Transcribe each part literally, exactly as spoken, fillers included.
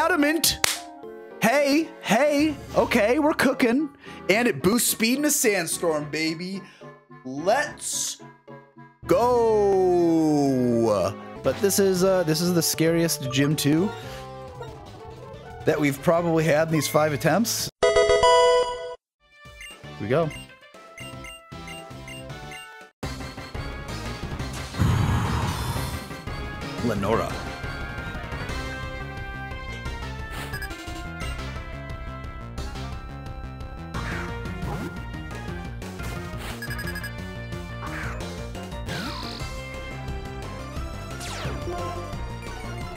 adamant. Hey, hey, okay, we're cooking. And it boosts speed in a sandstorm, baby. Let's go. But this is uh, this is the scariest gym two that we've probably had in these five attempts. Here we go. Lenora.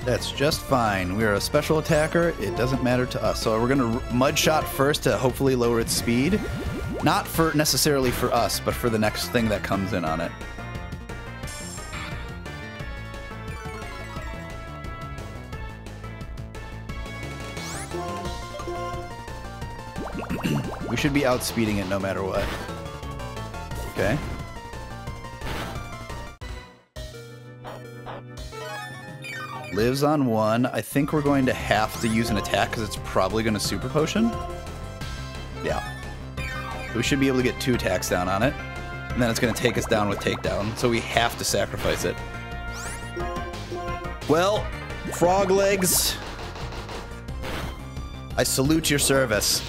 That's just fine. We are a special attacker. It doesn't matter to us. So we're gonna mud shot first to hopefully lower its speed. Not for necessarily for us, but for the next thing that comes in on it. We should be outspeeding it no matter what. Okay. Lives on one. I think we're going to have to use an attack because it's probably going to super potion. Yeah. We should be able to get two attacks down on it. And then it's going to take us down with takedown. So we have to sacrifice it. Well, frog legs. I salute your service.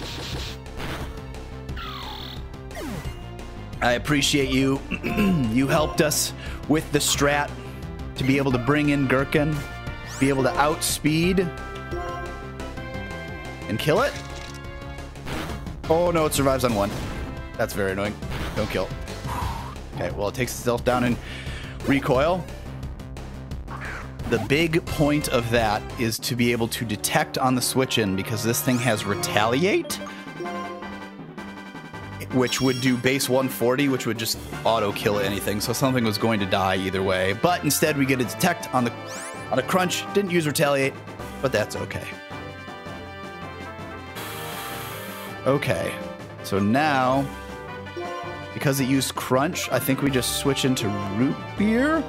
I appreciate you. You helped us with the strat to be able to bring in Gherkin. Be able to outspeed and kill it. Oh no, it survives on one. That's very annoying. Don't kill. Okay, well it takes itself down and recoil. The big point of that is to be able to detect on the switch in because this thing has retaliate, which would do base one forty, which would just auto kill anything. So something was going to die either way, but instead we get a detect on the On a crunch, didn't use retaliate, but that's okay. Okay, so now, because it used crunch, I think we just switch into root beer.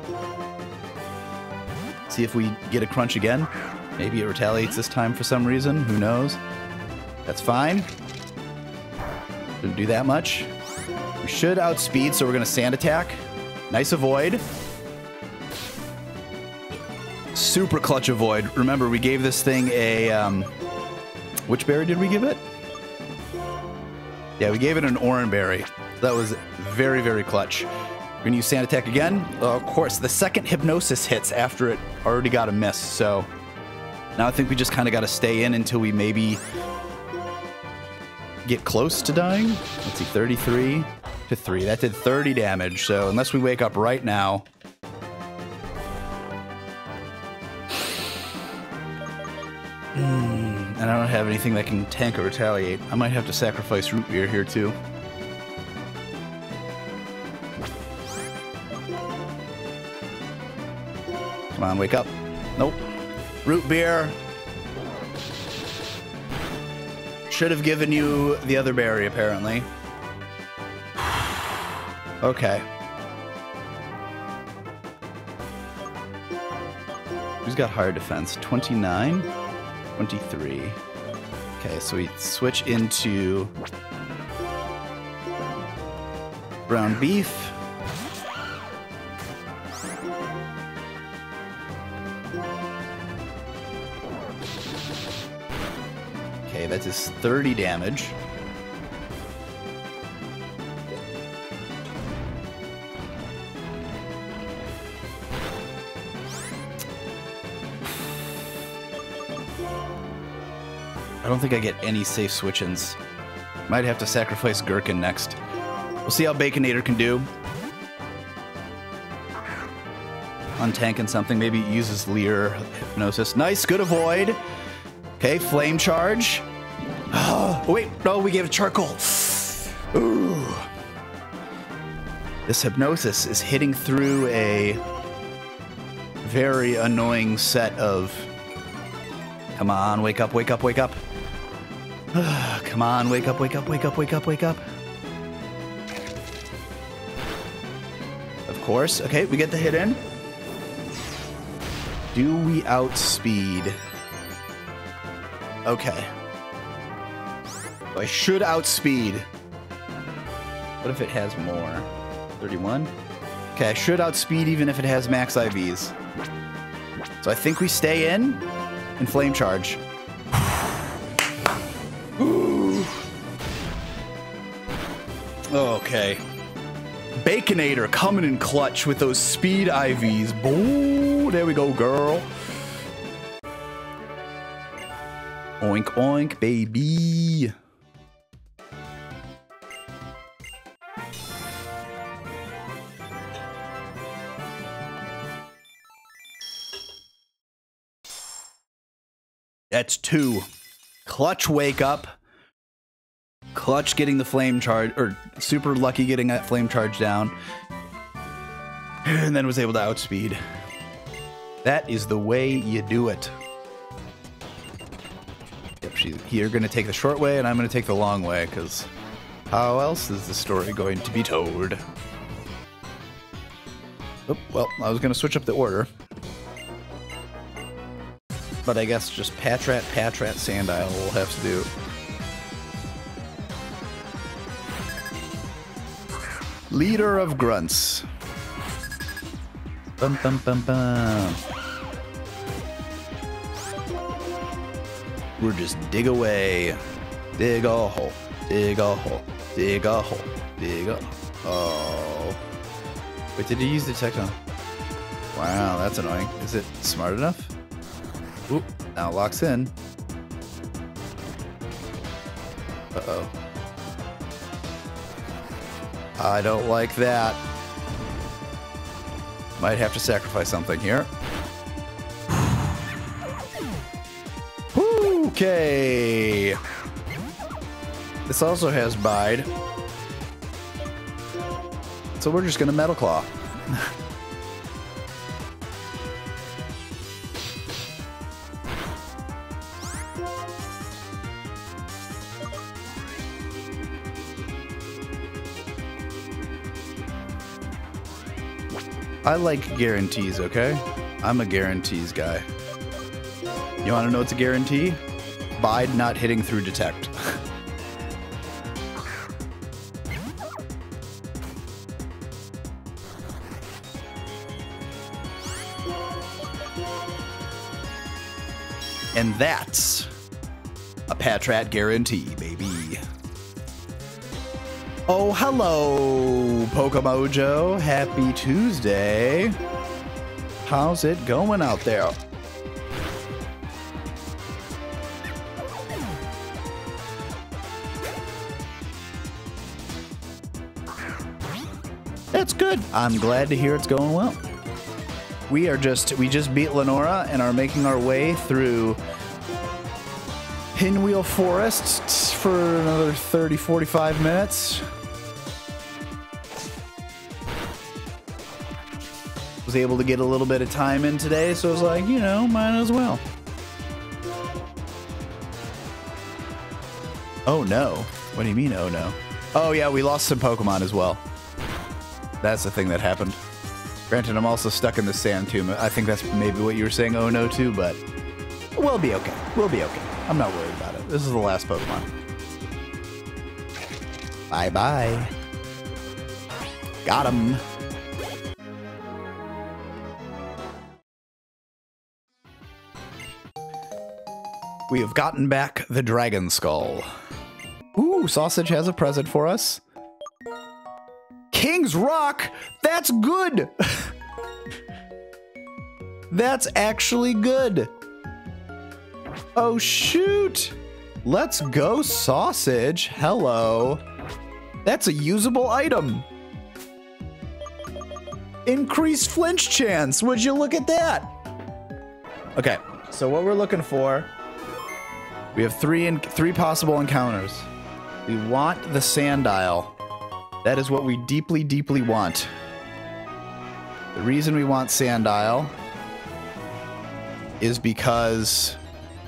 See if we get a crunch again. Maybe it retaliates this time for some reason, who knows? That's fine. Didn't do that much. We should outspeed, so we're gonna sand attack. Nice avoid. Super clutch avoid. Remember, we gave this thing a, um, which berry did we give it? Yeah, we gave it an orange berry. That was very, very clutch. We're gonna use sand attack again. Uh, of course, the second hypnosis hits after it already got a miss, so now I think we just kind of got to stay in until we maybe get close to dying. Let's see, thirty-three to three. That did thirty damage, so unless we wake up right now, and I don't have anything that can tank or retaliate. I might have to sacrifice root beer here too. Come on, wake up. Nope. Root beer. Should have given you the other berry apparently. Okay. Who's got higher defense? twenty-nine? twenty-three. Okay, so we switch into brown beef. Okay, that is thirty damage. I don't think I get any safe switch-ins. Might have to sacrifice Gherkin next. We'll see how Baconator can do. Untanking something, maybe it uses Leer, Hypnosis. Nice, good avoid. Okay, Flame Charge. Oh, wait, no, we gave it Charcoal. Ooh. This Hypnosis is hitting through a very annoying set of... Come on, wake up, wake up, wake up. Come on, wake up, wake up, wake up, wake up, wake up. Of course. Okay, we get the hit in. Do we outspeed? Okay. I should outspeed. What if it has more? thirty-one? Okay, I should outspeed even if it has max I Vs. So I think we stay in and flame charge. Ooh. Okay. Baconator coming in clutch with those speed I Vs. Boo, there we go, girl. Oink, oink, baby. That's two. Clutch wake up. Clutch getting the flame charge, or super lucky getting that flame charge down. And then was able to outspeed. That is the way you do it. Yep, she's, you're going to take the short way and I'm going to take the long way, because how else is the story going to be told? Oh, well, I was going to switch up the order. But I guess just Patrat, Patrat, Sandile will have to do. Leader of Grunts. Bum, bum, bum, bum. We're just dig away. Dig a hole. Dig a hole. Dig a hole. Dig a hole. Oh. Wait, did you use the techno? Wow, that's annoying. Is it smart enough? Oop, now it locks in. Uh-oh. I don't like that. Might have to sacrifice something here. Okay. This also has bide. So we're just gonna Metal Claw. I like guarantees, okay? I'm a guarantees guy. You wanna know what's a guarantee? Bide not hitting through detect. And that's a Patrat guarantee, baby. Oh, hello, Pokemonjo. Happy Tuesday. How's it going out there? That's good. I'm glad to hear it's going well. We are just, we just beat Lenora and are making our way through Pinwheel Forest for another thirty, forty-five minutes. Was able to get a little bit of time in today, so I was like, you know, might as well. Oh no. What do you mean, oh no? Oh yeah, we lost some Pokemon as well. That's the thing that happened. Granted, I'm also stuck in the sand tomb. I think that's maybe what you were saying, oh no, too, but we'll be okay. We'll be okay. I'm not worried about it. This is the last Pokemon. Bye-bye. Got him. We have gotten back the Dragon Skull. Ooh, Sausage has a present for us. King's Rock! That's good! That's actually good. Oh, shoot. Let's go, Sausage. Hello. That's a usable item. Increased flinch chance. Would you look at that? Okay, so what we're looking for, we have three in, three possible encounters. We want the Sandile. That is what we deeply, deeply want. The reason we want Sandile is because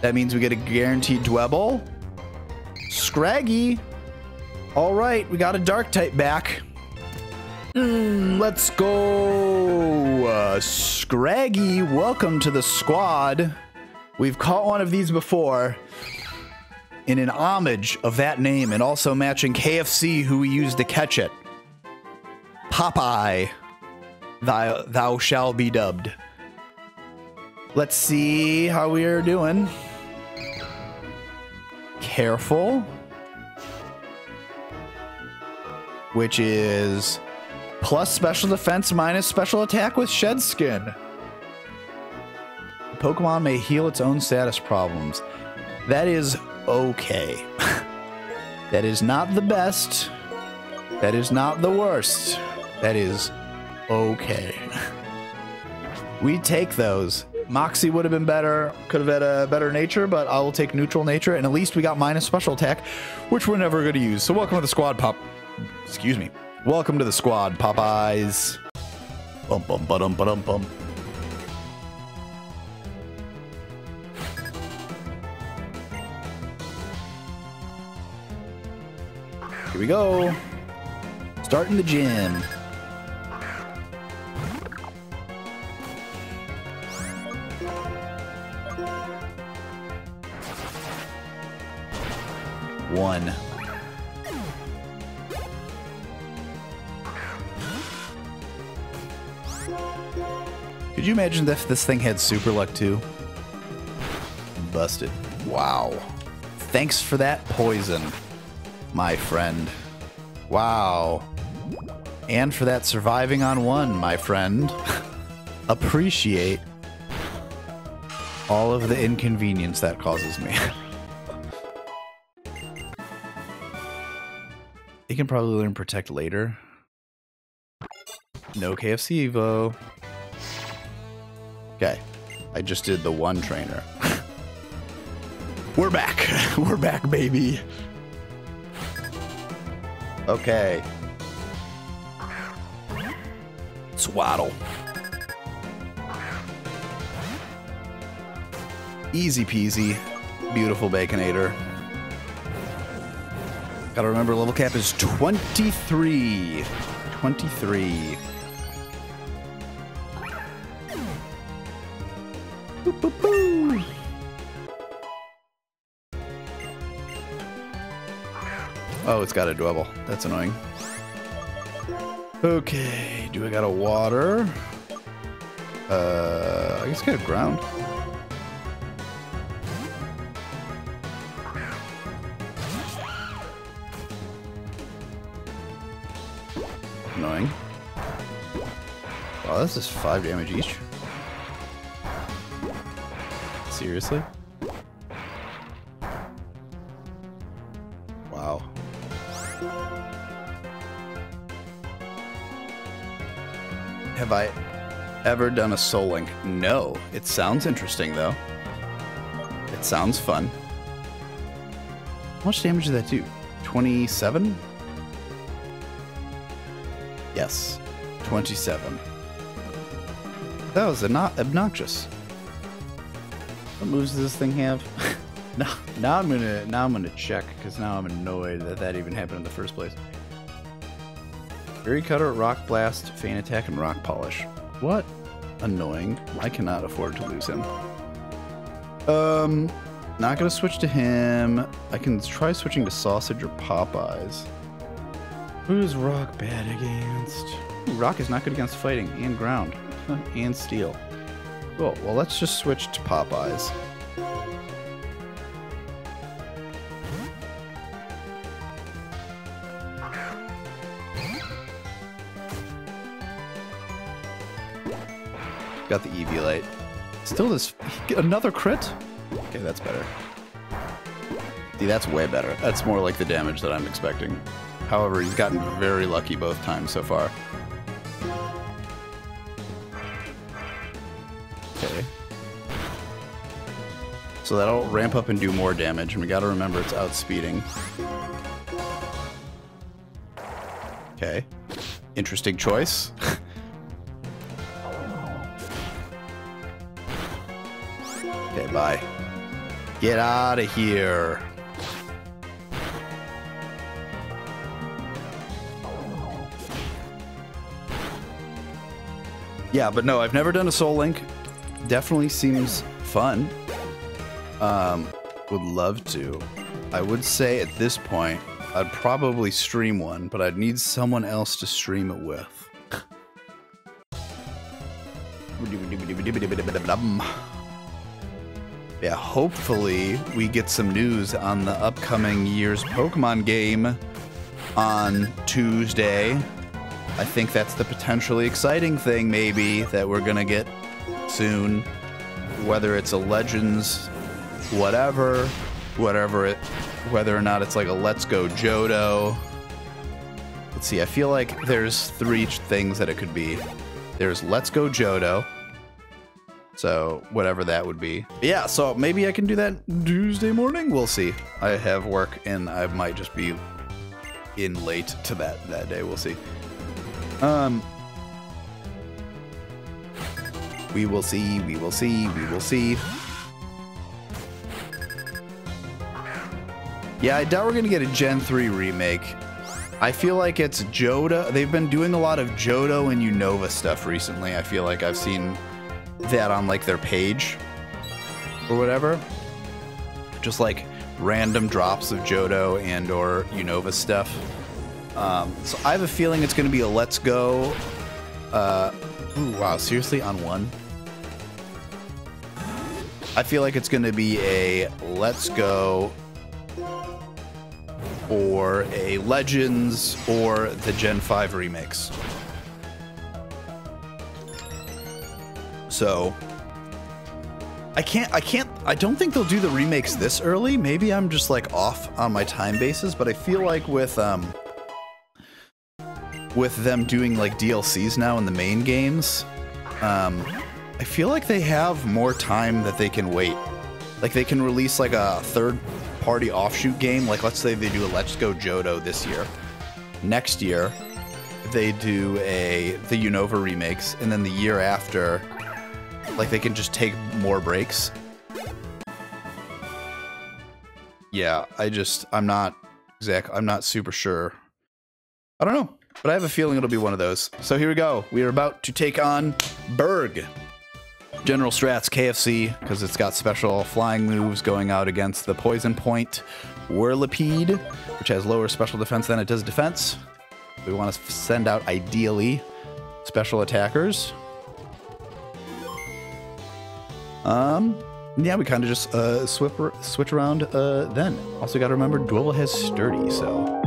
that means we get a guaranteed Dwebble. Scraggy. All right, we got a dark type back. Mm, let's go. Uh, Scraggy, welcome to the squad. We've caught one of these before. in an homage of that name and also matching K F C, who we used to catch it. Popeye, thou, thou shall be dubbed. Let's see how we are doing. Careful. Which is plus special defense minus special attack with shed skin. The Pokemon may heal its own status problems. That is okay. That is not the best. That is not the worst. That is okay. We take those. Moxie would have been better, could have had a better nature, but I will take neutral nature, and at least we got minus special attack, which we're never going to use. So welcome to the squad, Pop. Excuse me. Welcome to the squad, Popeyes. Bum bum ba-dum ba-dum bum. Here we go. Starting the gym. One. Could you imagine if this thing had super luck too? Busted. Wow. Thanks for that poison, my friend. Wow. And for that surviving on one, my friend. Appreciate all of the inconvenience that causes me. You can probably learn Protect later. No K F C Evo. Okay. I just did the one trainer. We're back. We're back, baby. Okay. Swaddle. Easy peasy. Beautiful Baconator. Gotta remember level cap is twenty-three. twenty-three. Boop, boop, boop. Oh, it's got a Dwebble. That's annoying. Okay, do I got a water? Uh, I guess I got a ground. Annoying. Wow, this is five damage each. Seriously? Wow. Have I ever done a Soul Link? No. It sounds interesting, though. It sounds fun. How much damage did that do? twenty-seven? Yes, twenty-seven. That was not obnoxious. What moves does this thing have? now, now I'm gonna, now I'm gonna check because now I'm annoyed that that even happened in the first place. Fury Cutter, Rock Blast, Feint Attack, and Rock Polish. What? Annoying. I cannot afford to lose him. Um, not gonna switch to him. I can try switching to Sausage or Popeyes. Who's Rock bad against? Ooh, Rock is not good against fighting and ground and steel. Cool. Well, let's just switch to Popeyes. Got the Eviolite. Still this another crit? Okay, that's better. See, that's way better. That's more like the damage that I'm expecting. However, he's gotten very lucky both times so far. Okay. So that'll ramp up and do more damage, and we gotta remember it's outspeeding. Okay. Interesting choice. Okay, bye. Get out of here. Yeah, but no, I've never done a Soul Link. Definitely seems fun. Um, would love to. I would say at this point, I'd probably stream one, but I'd need someone else to stream it with. Yeah, hopefully we get some news on the upcoming year's Pokemon game on Tuesday. I think that's the potentially exciting thing, maybe, that we're gonna get soon. Whether it's a Legends, whatever, whatever it, whether or not it's like a Let's Go Johto. Let's see, I feel like there's three things that it could be. There's Let's Go Johto. So whatever that would be. Yeah, so maybe I can do that Tuesday morning. We'll see. I have work and I might just be in late to that that day. We'll see. Um, we will see, we will see, we will see. Yeah, I doubt we're gonna get a Gen three remake. I feel like it's Johto. They've been doing a lot of Johto and Unova stuff recently. I feel like I've seen that on like their page or whatever. Just like random drops of Johto and or Unova stuff. Um, so I have a feeling it's going to be a Let's Go. Uh, ooh, wow, seriously, on one? I feel like it's going to be a Let's Go or a Legends or the Gen five remakes. So I can't, I can't, I don't think they'll do the remakes this early. Maybe I'm just like off on my time basis, but I feel like with, um, with them doing like D L Cs now in the main games, um, I feel like they have more time that they can wait. Like they can release like a third party offshoot game. Like let's say they do a Let's Go Johto this year. Next year, they do a, the Unova remakes, and then the year after, like they can just take more breaks. Yeah, I just, I'm not exact. I'm not super sure. I don't know, but I have a feeling it'll be one of those. So here we go. We are about to take on Burgh. General Strats K F C, because it's got special flying moves going out against the Poison Point Whirlipede, which has lower special defense than it does defense. We want to send out, ideally, special attackers. Um, yeah, we kind of just uh, swip, switch around uh, then. Also got to remember, Dwebble has Sturdy, so...